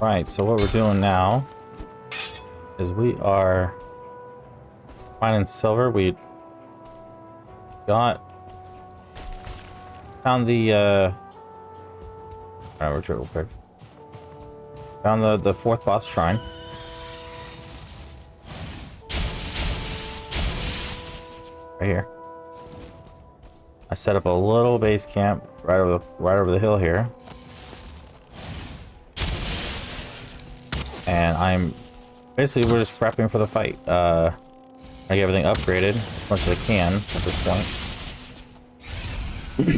Right, so what we're doing now is we are finding silver. We found the all right, we're real quick. Found the fourth boss shrine. Right here. I set up a little base camp right over the hill here. And I'm basically we're just prepping for the fight. I get everything upgraded as much as I can at this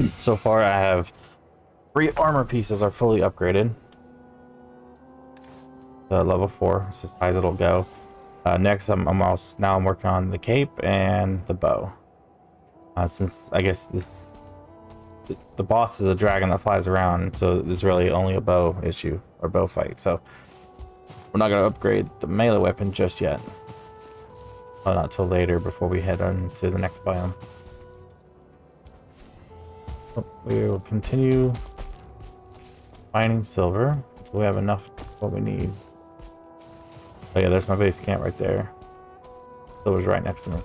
point. So far I have 3 armor pieces are fully upgraded. Level 4, it's as high as it'll go. Next, I'm working on the cape and the bow. Since I guess the boss is a dragon that flies around, so there's really only a bow issue or bow fight. So we're not gonna upgrade the melee weapon just yet. Oh, not till later before we head on to the next biome. We will continue mining silver until we have enough what we need. Oh yeah, there's my base camp right there. Silver's right next to me.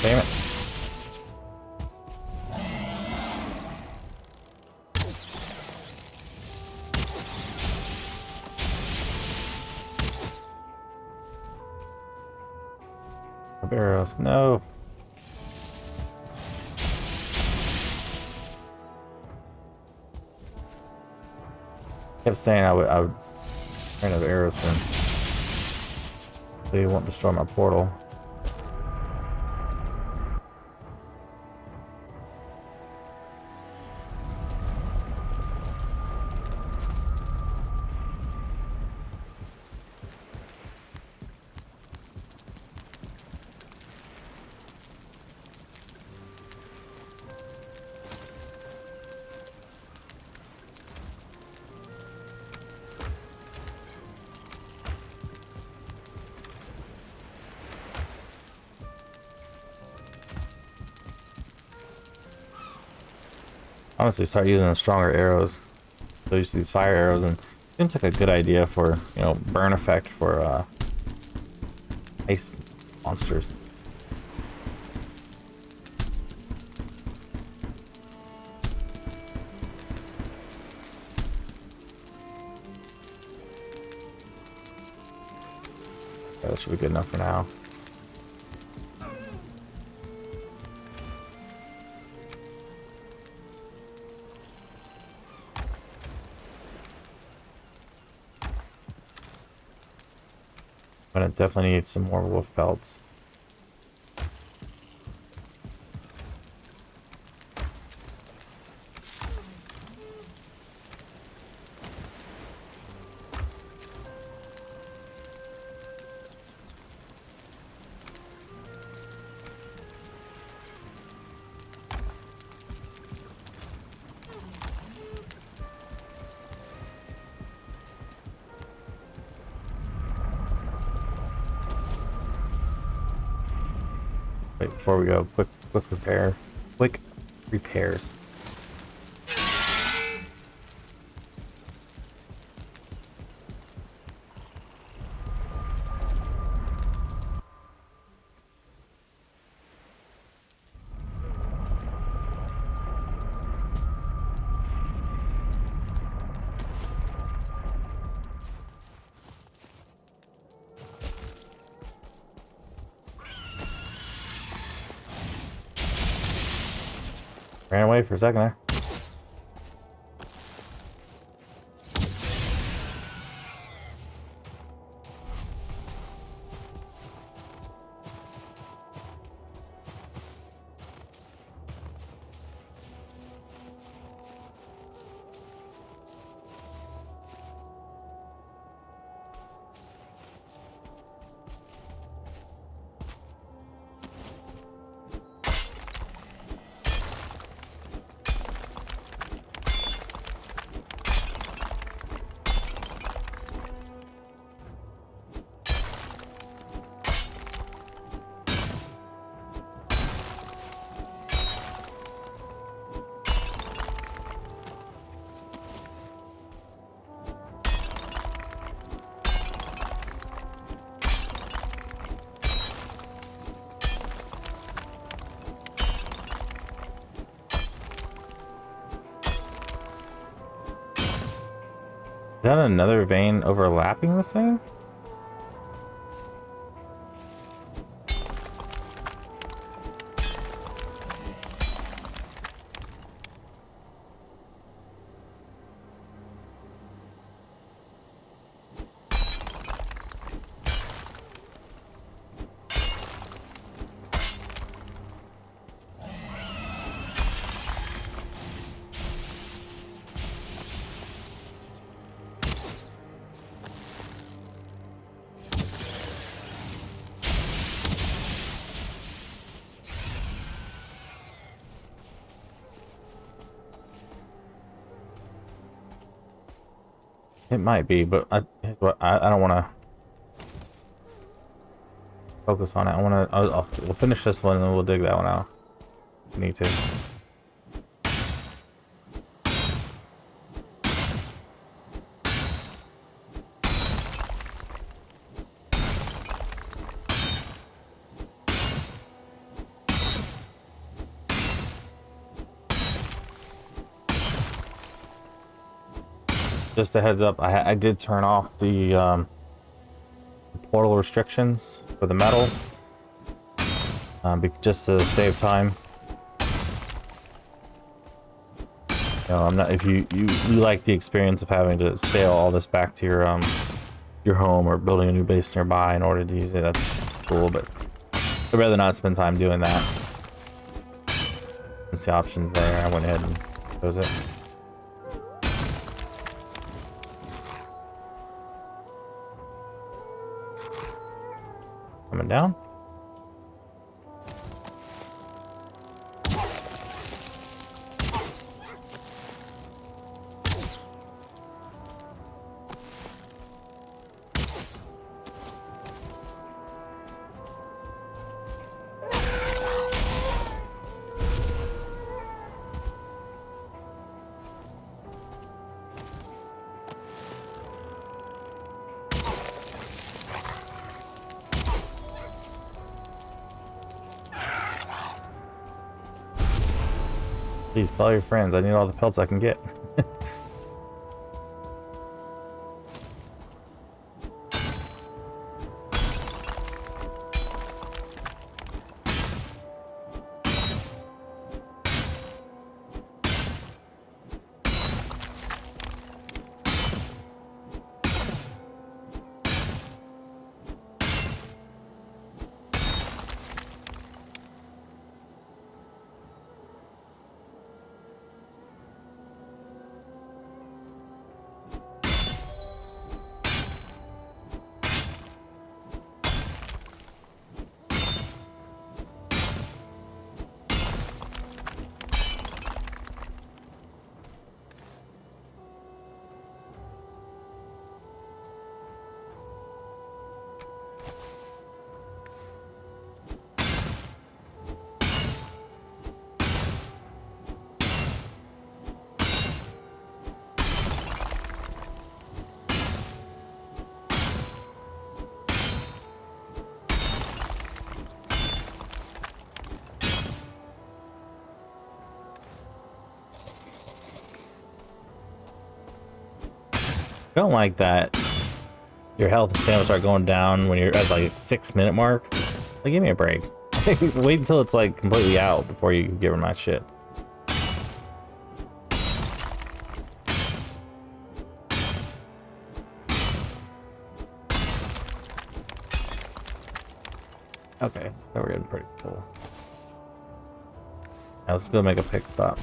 Damn it. Arrows, no. I kept saying I would run out of arrows soon. So you won't destroy my portal. Honestly, start using the stronger arrows. So you see these fire arrows, and it seems like a good idea for, you know, burn effect for ice monsters. Yeah, that should be good enough for now. I definitely need some more wolf pelts. Wait, before we go, quick repairs. Ran away for a second there. Is that another vein overlapping this thing? It might be, but I don't want to focus on it. I want to. We'll finish this one, and then we'll dig that one out. We need to. Just a heads up, I did turn off the portal restrictions for the metal, just to save time. No, I'm not. If you like the experience of having to sail all this back to your home or building a new base nearby in order to use it, that's cool. But I'd rather not spend time doing that. That's the options there. I went ahead and chose it. Coming down. Please tell your friends. I need all the pelts I can get. I don't like that your health and stamina start going down when you're at like 6-minute mark. Like, give me a break. Wait until it's like completely out before you give her my shit. Okay, now we're getting pretty cool. Now let's go make a pick stop.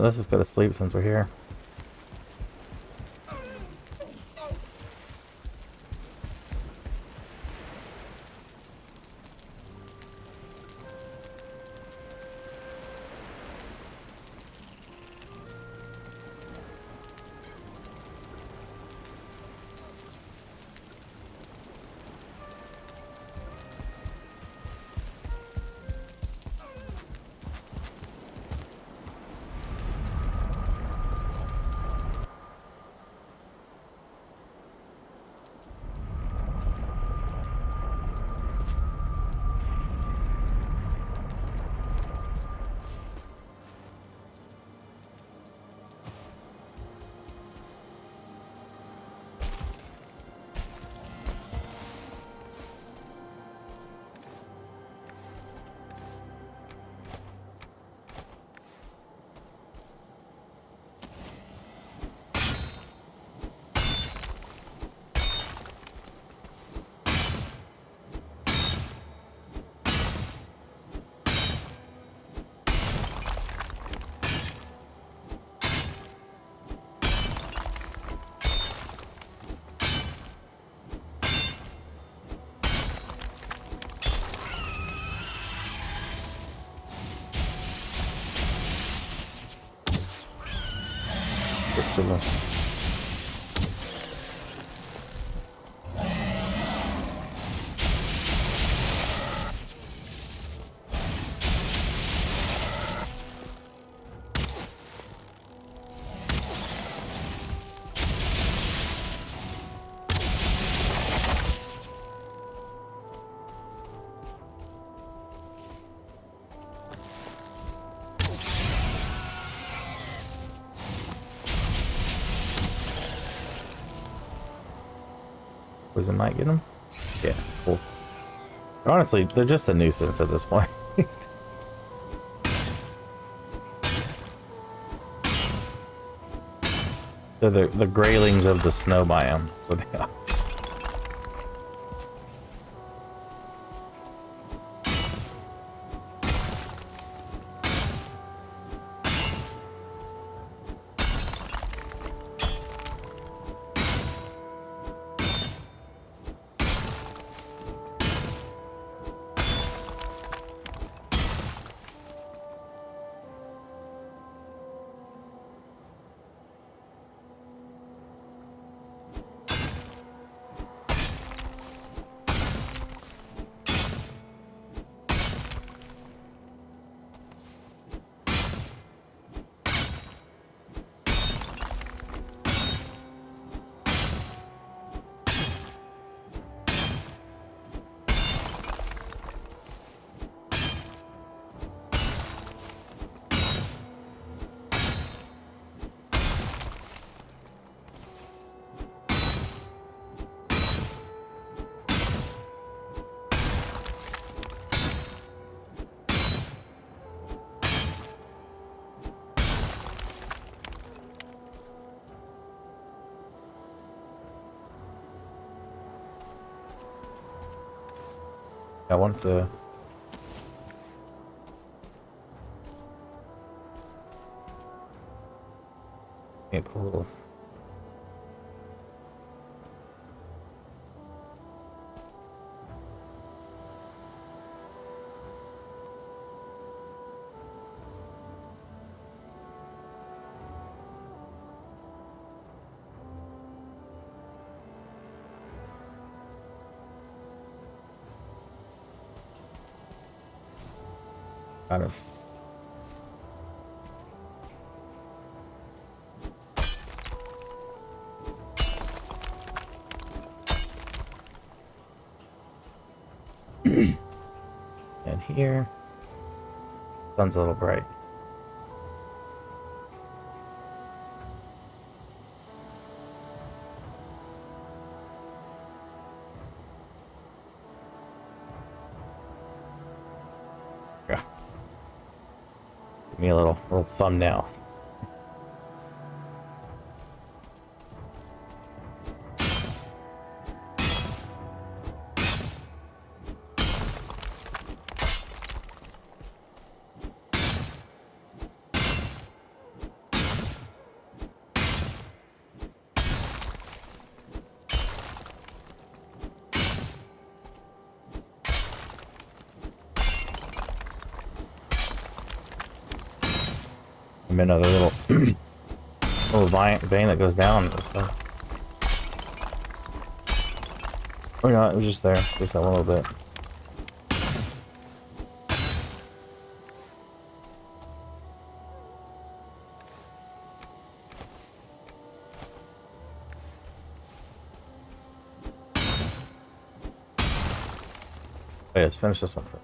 Let's just go to sleep since we're here. It might get them. Yeah, cool. Honestly, they're just a nuisance at this point. They're the graylings of the snow biome. That's what they are. I want to... Yeah, cool. Kind of. And here, sun's a little bright. Me a little thumbnail. I mean, another little vein that goes down. So. Or not, it was just there. Just that one little bit. Oh, yeah, let's finish this one first.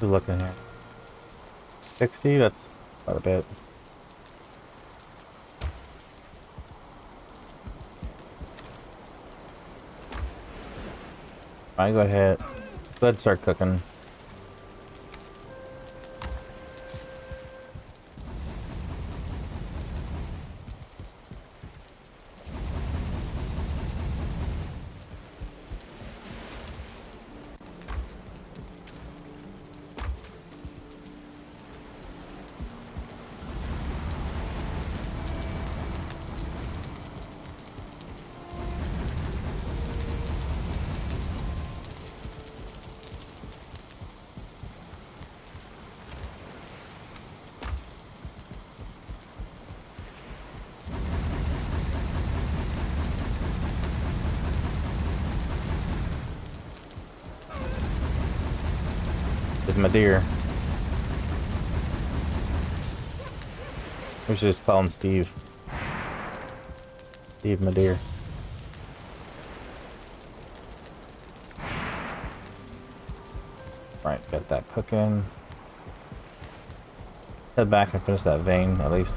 Good luck in here. 60, that's not a bit. I go ahead start cooking. My deer. We should just call him Steve. Steve, my deer. Right, got that cooking. Head back and finish that vein at least.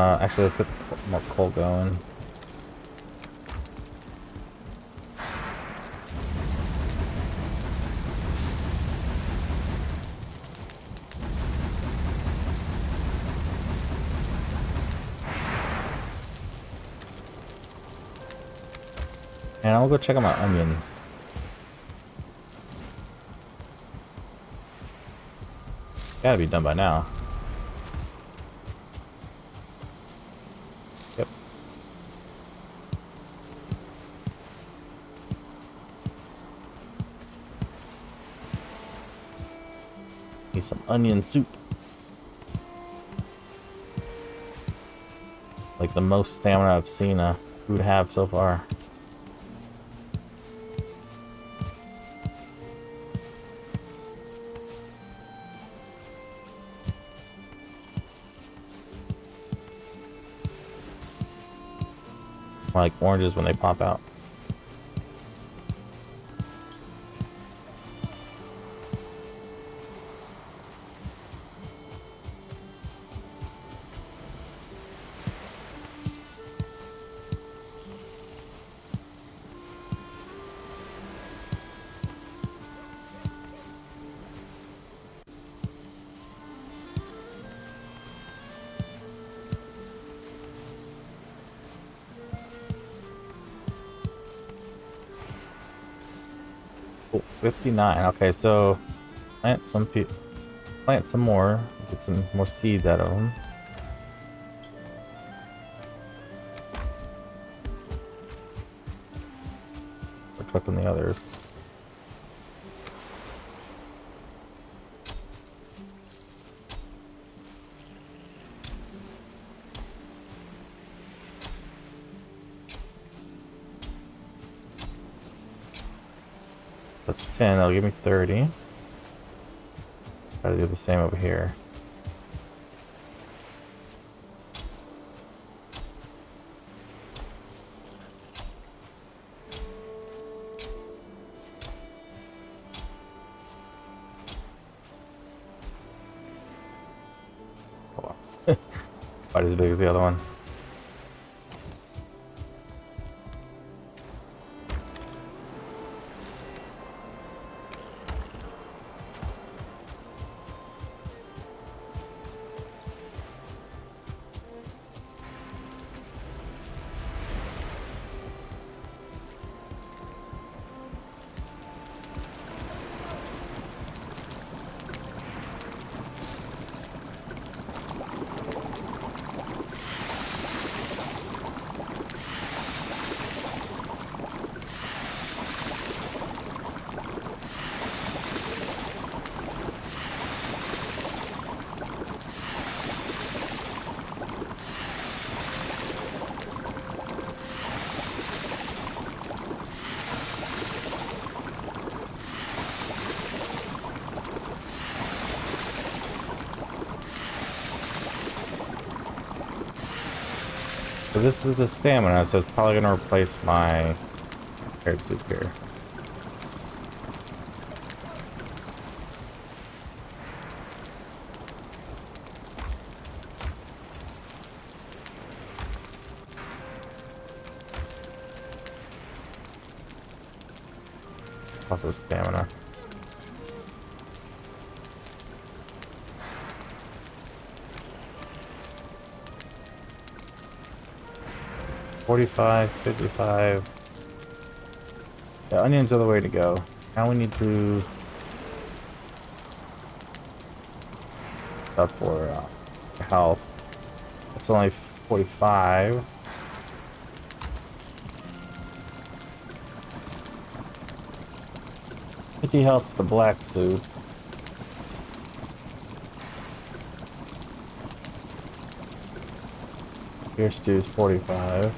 Actually, let's get more coal going. And I'll go check out my onions. Gotta be done by now. Yep. Need some onion soup. Like the most stamina I've seen a food have so far. Like oranges when they pop out. Oh, 59. Okay, so plant some more. Get some more seeds out of them. We're cooking the others. That's 10, that'll give me 30. Gotta do the same over here. Oh, wow. Quite as big as the other one. So this is the stamina, so it's probably gonna replace my prepared soup here. Plus the stamina. $45, $55. The onions are the way to go. Now we need to stuff for health. It's only 45. $50 health with the black soup. Here stew's 45.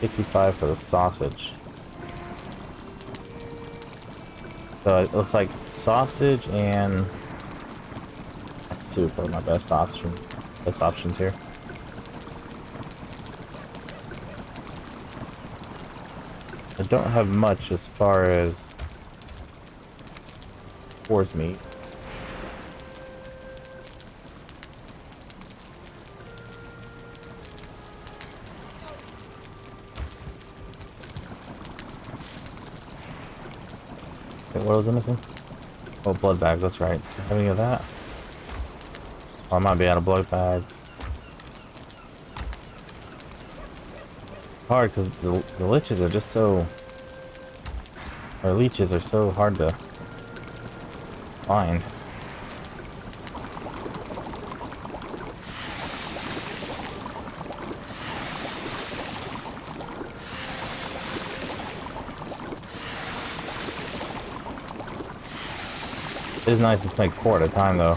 $55 for the sausage. So it looks like sausage and soup are my best options here. I don't have much as far as towards me. Wait, what was I missing? Oh, blood bags, that's right. Do you have any of that? Oh, I might be out of blood bags. Hard, because the liches are just so... Or leeches are so hard to find. It is nice to snake 4 at a time, though.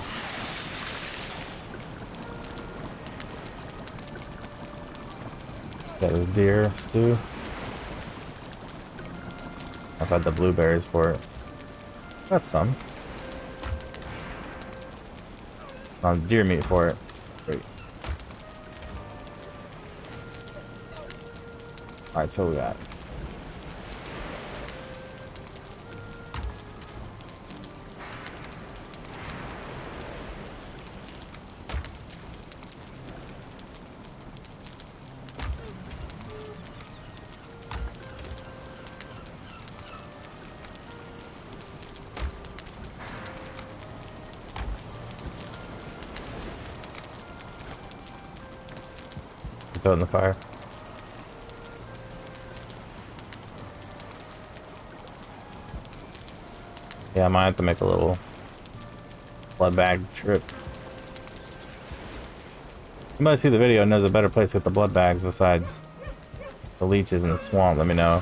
That was deer stew. I've had the blueberries for it. Got some. Deer meat for it. Wait. Alright, so we got. Throw it in the fire. Yeah, I might have to make a little blood bag trip. You might see the video and knows a better place to get the blood bags besides the leeches in the swamp. Let me know.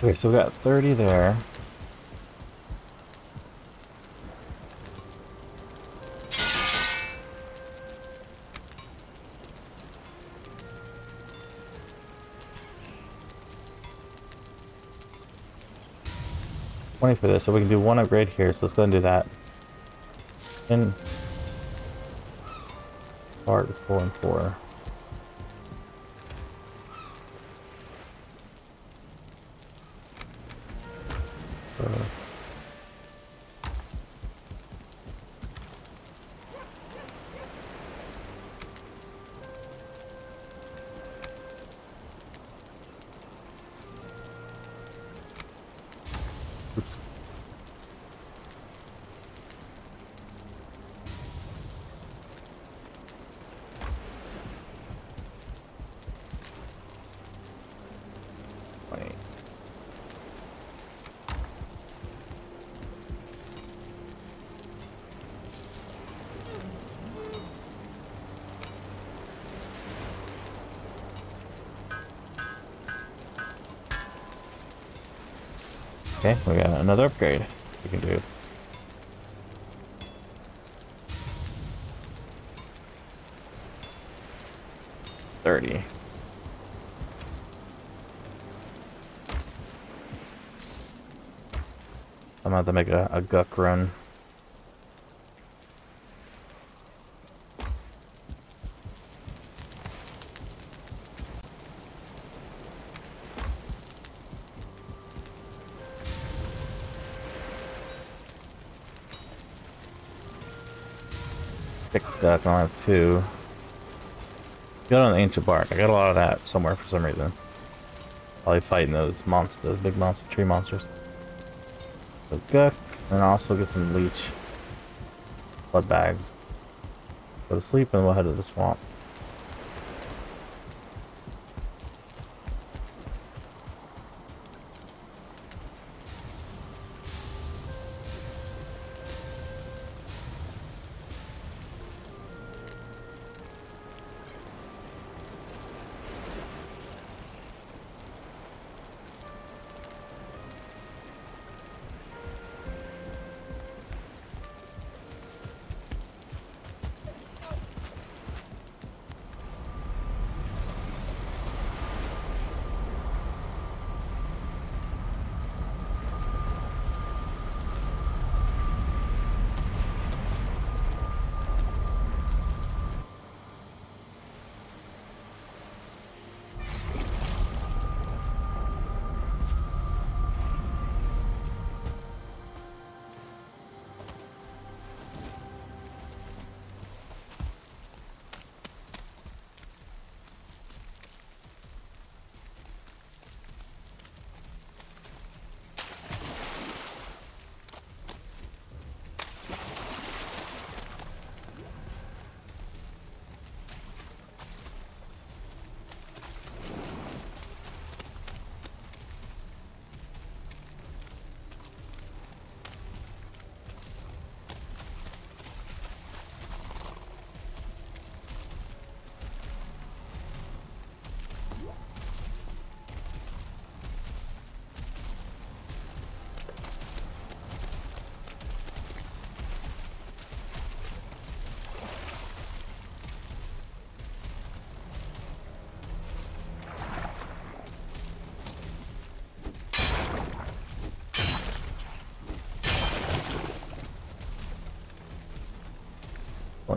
Okay, so we got 30 there. $20 for this, so we can do one upgrade here, so let's go and do that. And part 4 and 4. Okay, we got another upgrade we can do. $30. I'm about to make a guck run. Stuff, I don't have 2. Got on the ancient bark. I got a lot of that somewhere for some reason. Probably fighting those monsters, those big monster tree monsters. So good. And also get some leech blood bags. Go to sleep and we'll head to the swamp.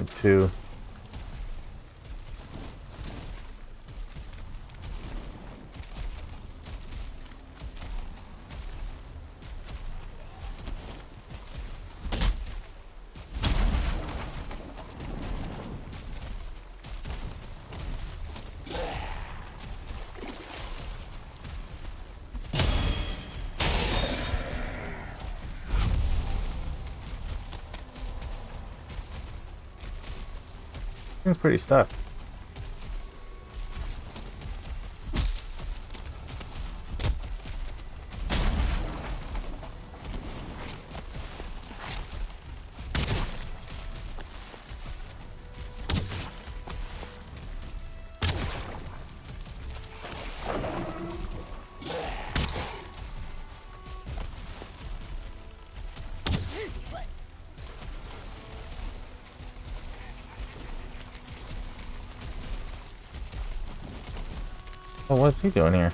only two. It's pretty stuck. Oh, what's he doing here?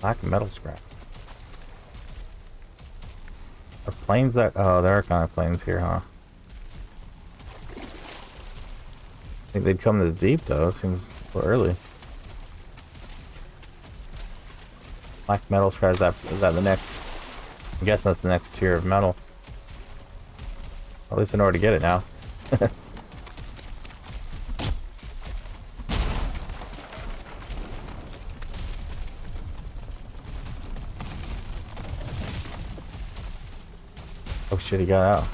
Black metal scrap. Are planes that? Oh, there are kind of planes here, huh? I think they'd come this deep though. Seems a little early. Black metal scrap, is that the next, I'm guessing that's the next tier of metal. At least I know where to get it now. Oh shit, he got out.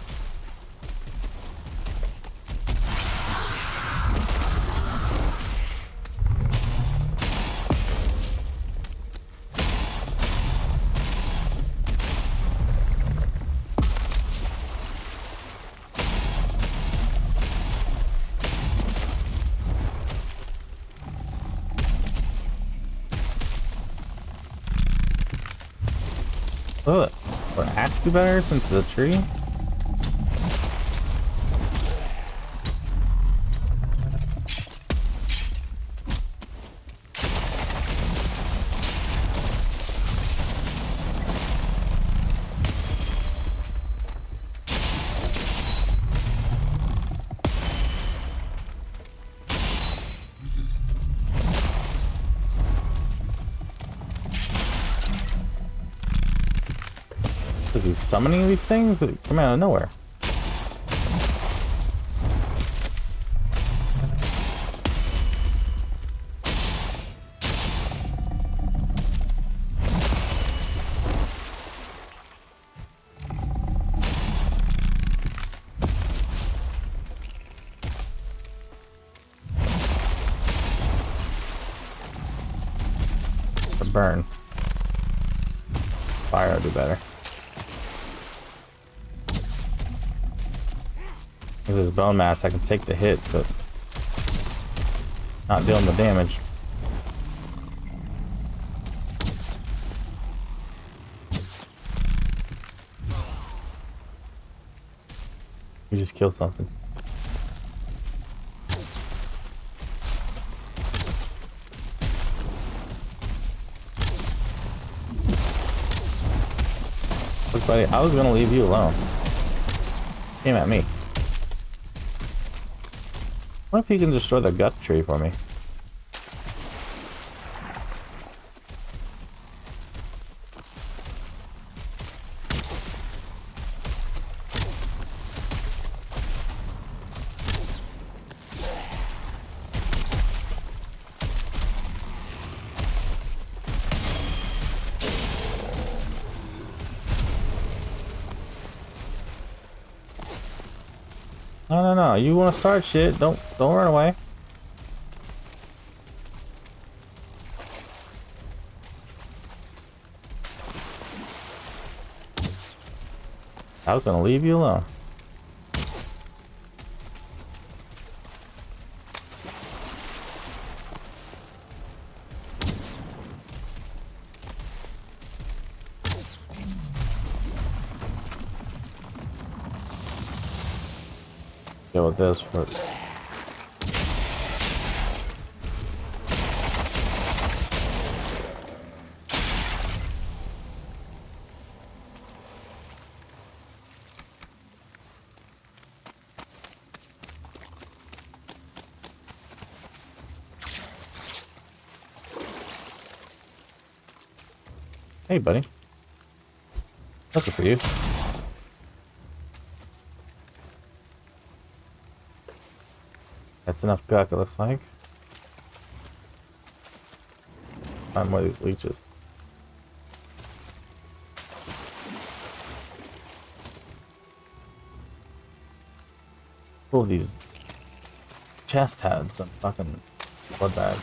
Oh, would an axe do better since the tree? Is he summoning these things that come out of nowhere? The burn. Fire would be better. With this bone mass, I can take the hits, but not dealing the damage. We just killed something. Look, buddy, I was gonna leave you alone. Came at me. What if you can destroy the gut tree for me? No, you want to start shit, don't run away. I was gonna leave you alone. deal with this, but hey, buddy. That's it for you. That's enough guck, it looks like. Find more of these leeches. Pull these chest heads and fucking blood bags.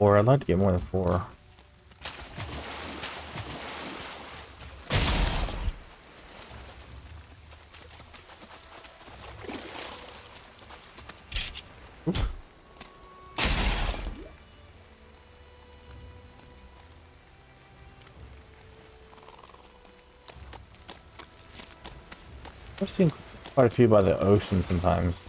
Or I'd like to get more than 4. Oop. I've seen quite a few by the ocean sometimes.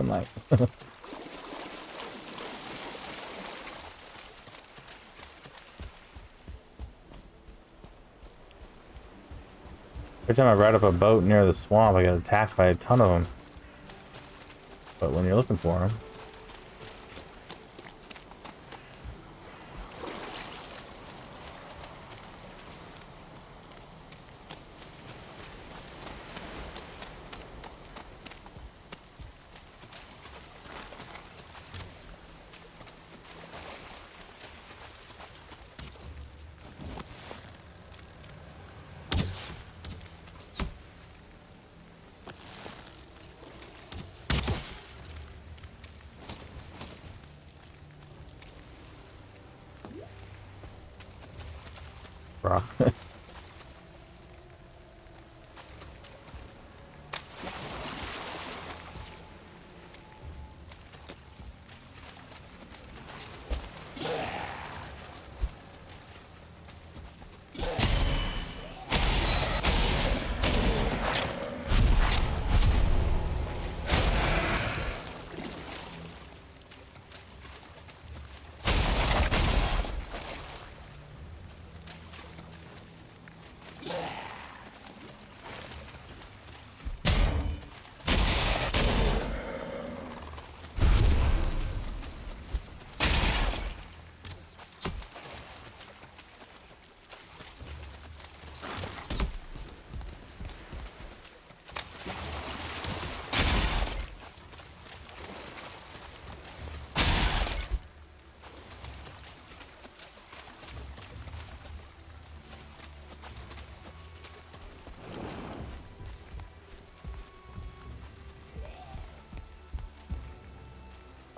Like every time I ride up a boat near the swamp, I get attacked by a ton of them. But when you're looking for them,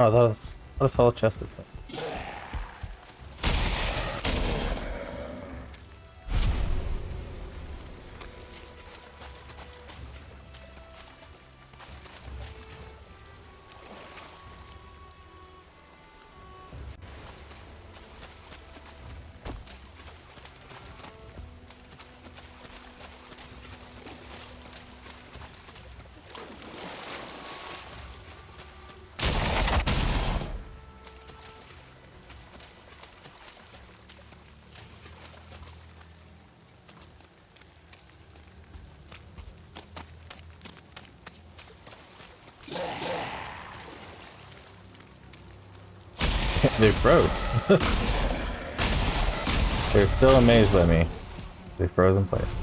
Oh, that's all chested. They froze. They're still amazed by me. They froze in place.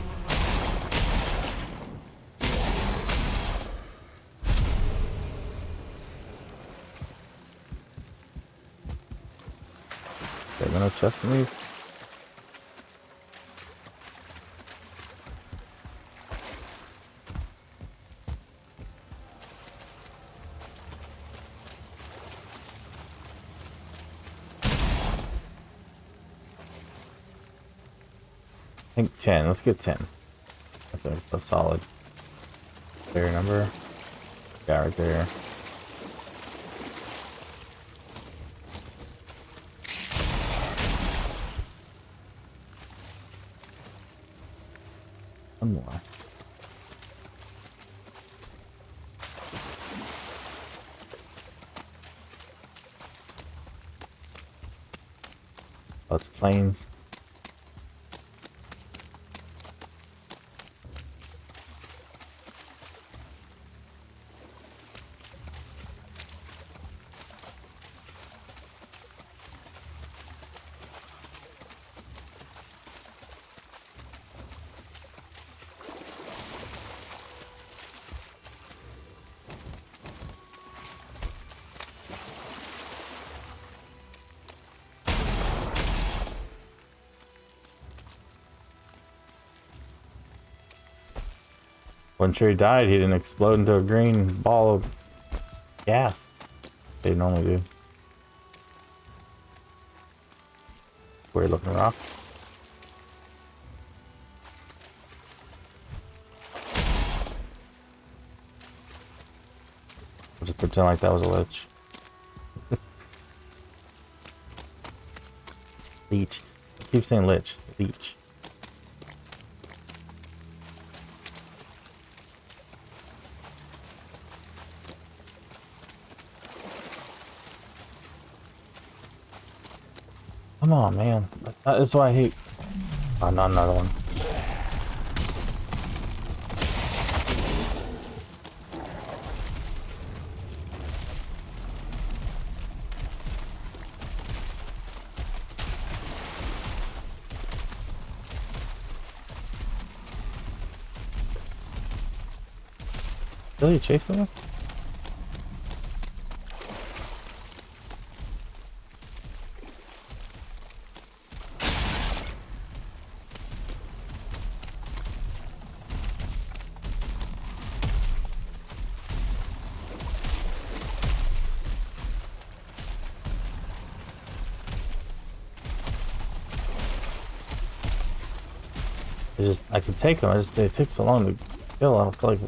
They're gonna chest in these. I think 10. Let's get 10. That's a solid clear number. Yeah, right there. One more. Lots of planes. When sure he died, he didn't explode into a green ball of gas. They normally do. Weird looking rock. I'll just pretend like that was a lich. Leech. I keep saying lich. Leech. Come on, man. That is why I hate. Oh, not another one. Really chasing me? I could take them. It takes so long to kill. I don't feel like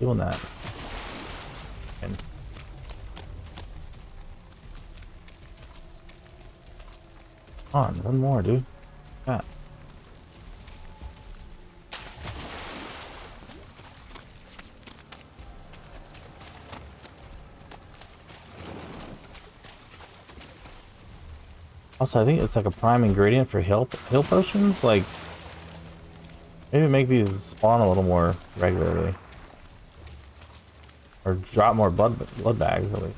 doing that. And come on, one more, dude. God. Also, I think it's like a prime ingredient for heal potions, like. Maybe make these spawn a little more regularly. Or drop more blood bags at least.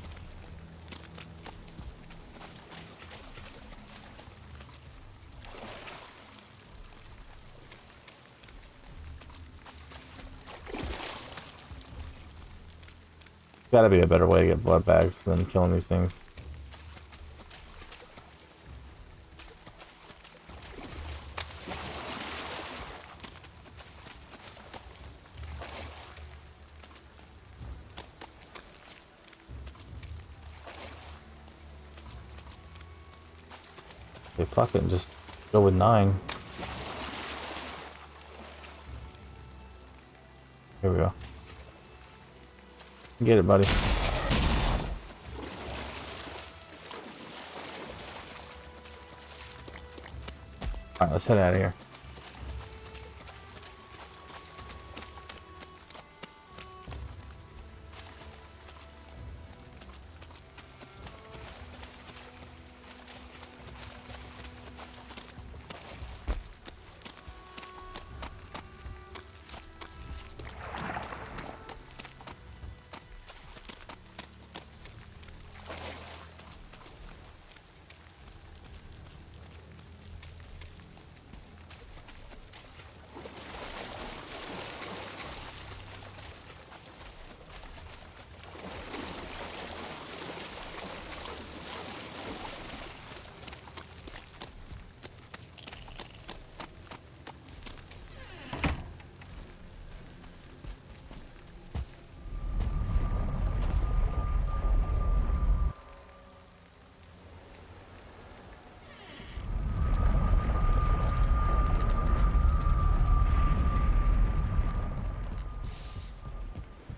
Gotta be a better way to get blood bags than killing these things. Okay, fuck it and just go with 9. Here we go. Get it, buddy. Alright, let's head out of here.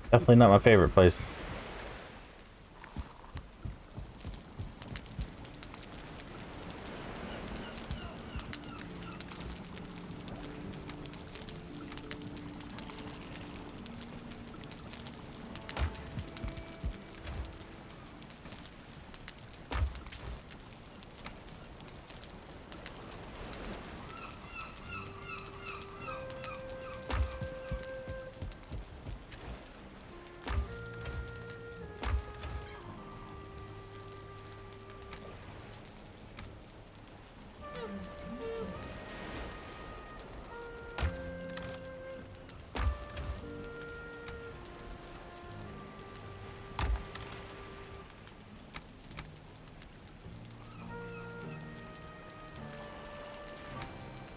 Definitely not my favorite place.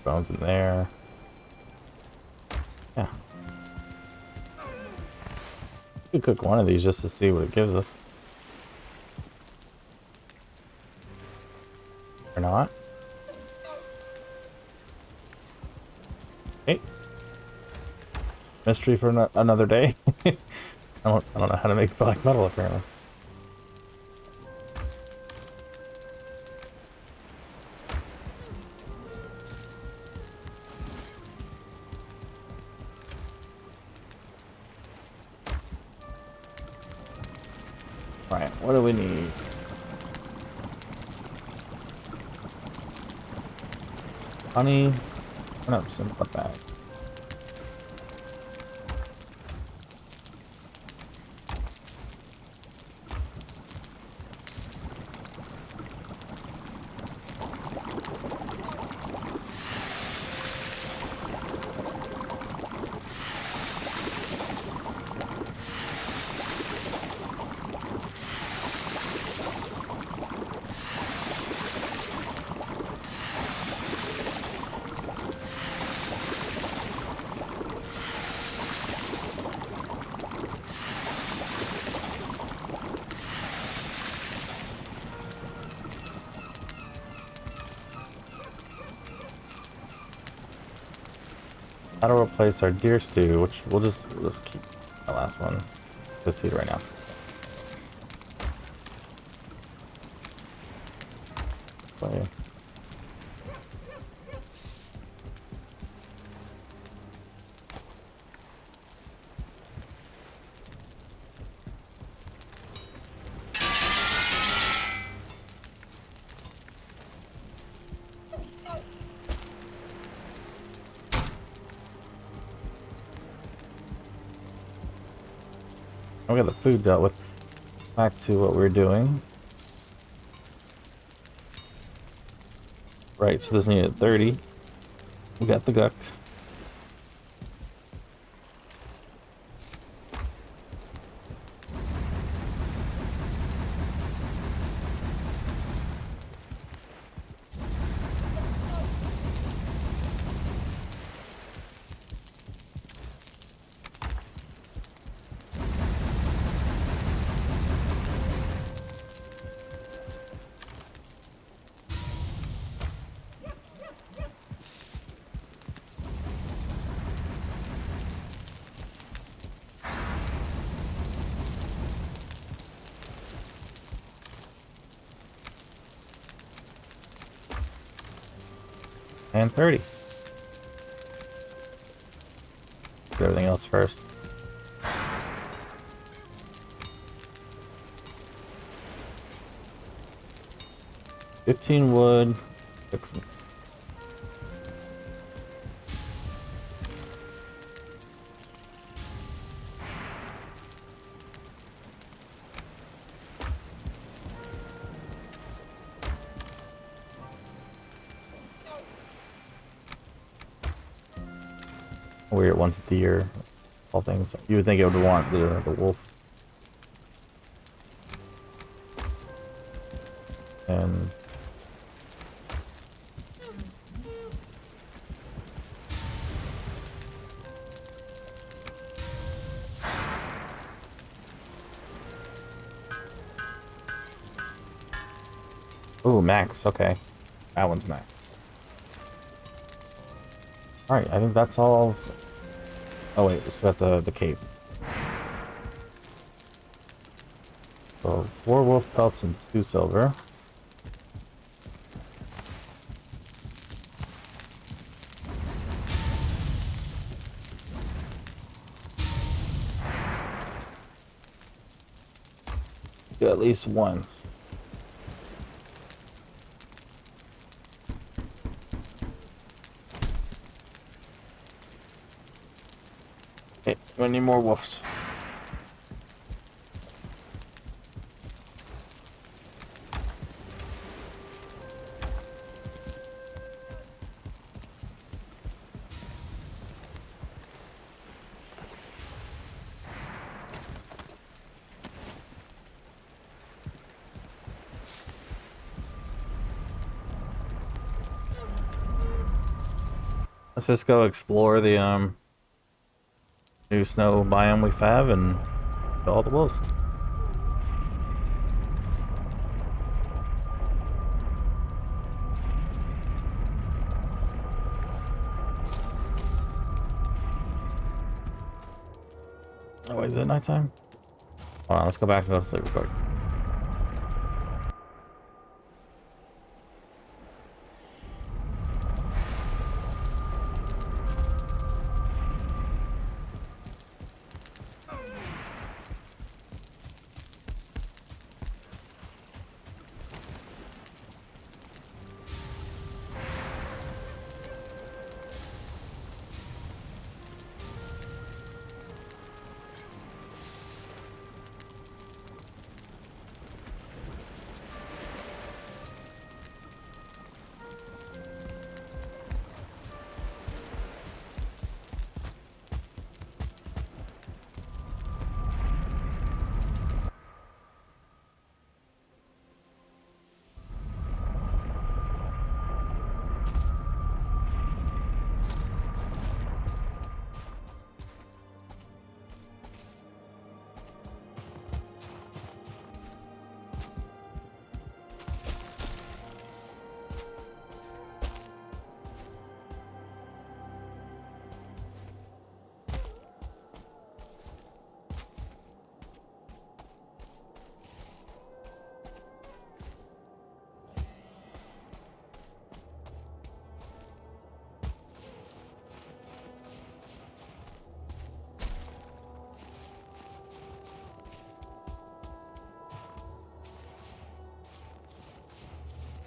Bones in there. Yeah. We could cook one of these just to see what it gives us. Or not. Hey. Mystery for another day. I don't know how to make black metal apparently. What do we need? Honey, what up, some of that? How to replace our deer stew, which we'll just keep that last one. Just eat it right now. Play. We got the food dealt with. Back to what we're doing. Right, so this needed 30. We got the guck. and 30. Do everything else first. $15 wood. Excellent. Weird once a year, all things. You would think it would want the wolf. And ooh, max. Okay, that one's max. All right, I think that's all. Oh wait, so that's the cape. So 4 wolf pelts and 2 silver. Do at least once. Hey, we need more wolves. Let's just go explore the new snow biome we have and kill all the wolves. Oh wait, is it nighttime? Hold on, let's go back and go to sleep real quick.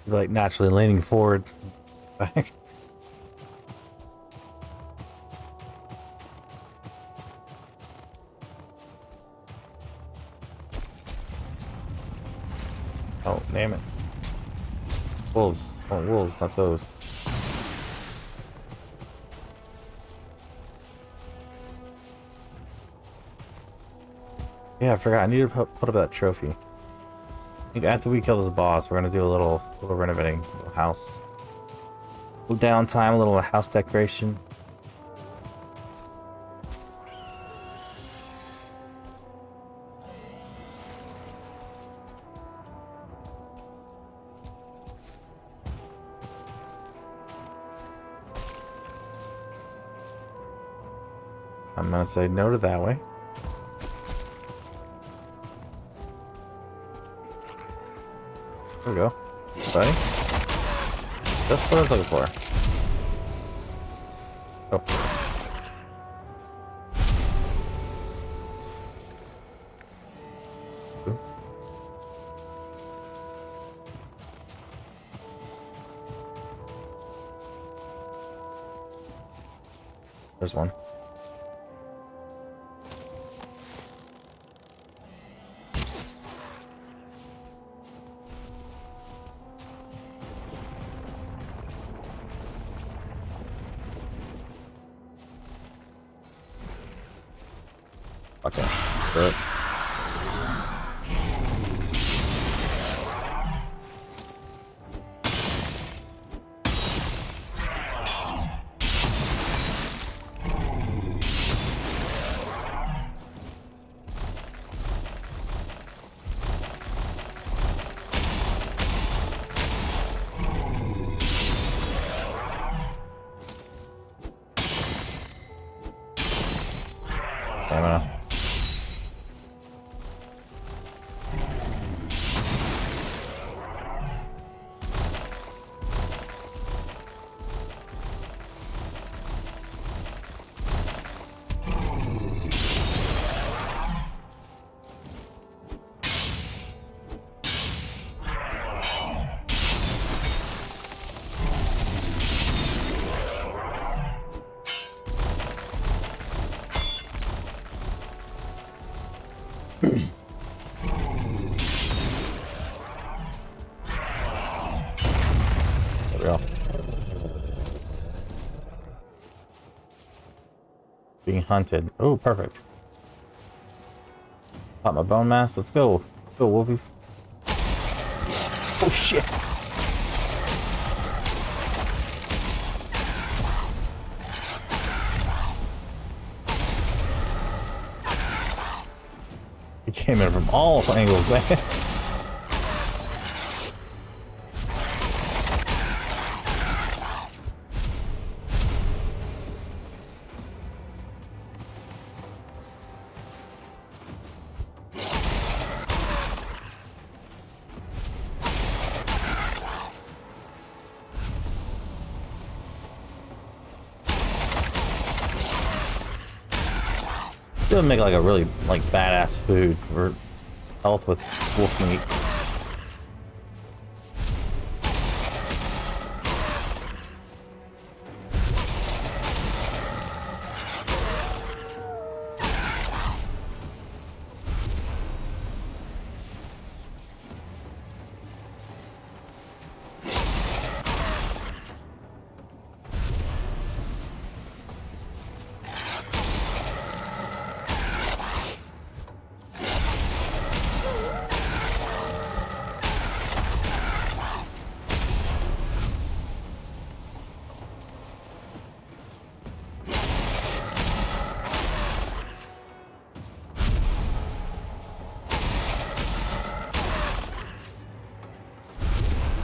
Like naturally leaning forward. Oh, damn it. Wolves. Oh, wolves, not those. Yeah, I forgot. I need to put up that trophy. After we kill this boss, we're gonna do a little renovating, a little house, a little downtime, a little house decoration. I'm gonna say no to that way. There we go. Buddy. That's what I was looking for. up. There's one. Okay. Good. Being hunted. Oh, perfect. Pop my bone mass. Let's go. Let's go, wolfies. Oh, shit. He came in from all angles, man. It would make like a really like badass food for health with wolf meat.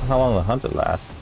How long the hunt it lasts?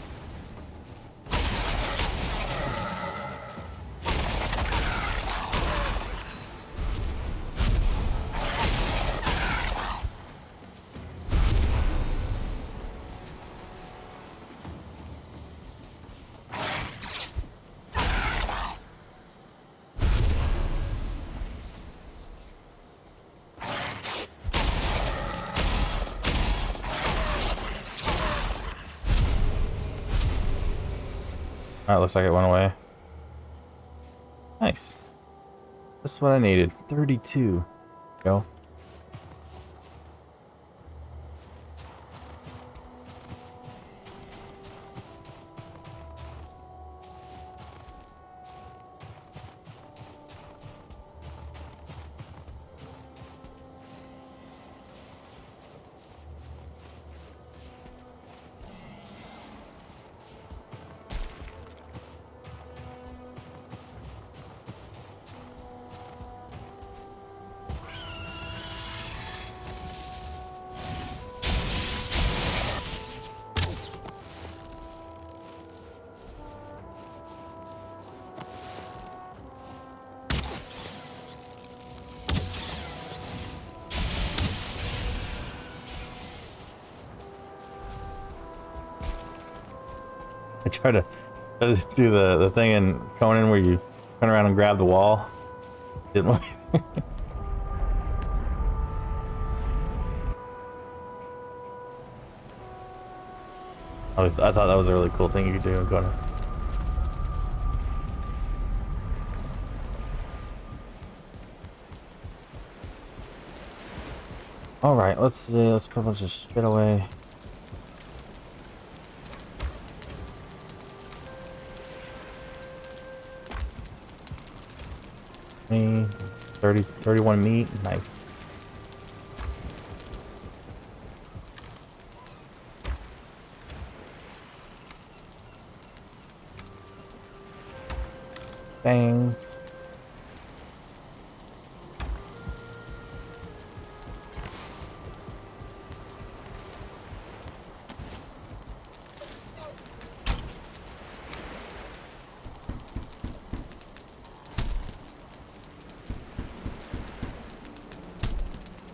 Alright, looks like it went away. Nice. That's what I needed. 32. Go. I try to do the thing in Conan where you Turn around and grab the wall, didn't we? I thought that was a really cool thing you could do in Kona. All right, let's see. Let's put a bunch of shit away. Me, 30, 31 meat, nice. Things.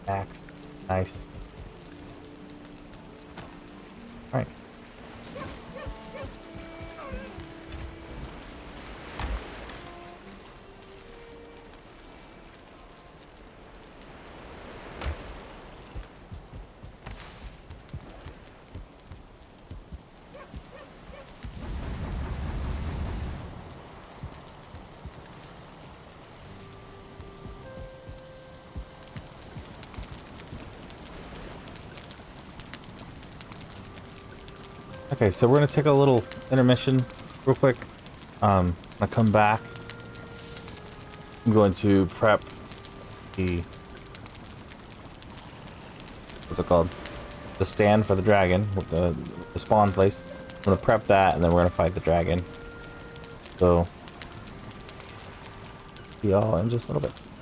Axe. Nice. All right. Okay, so we're gonna take a little intermission real quick. I come back. I'm going to prep the what's it called? The stand for the dragon, with the spawn place. I'm gonna prep that, and then we're gonna fight the dragon. So, see y'all in just a little bit.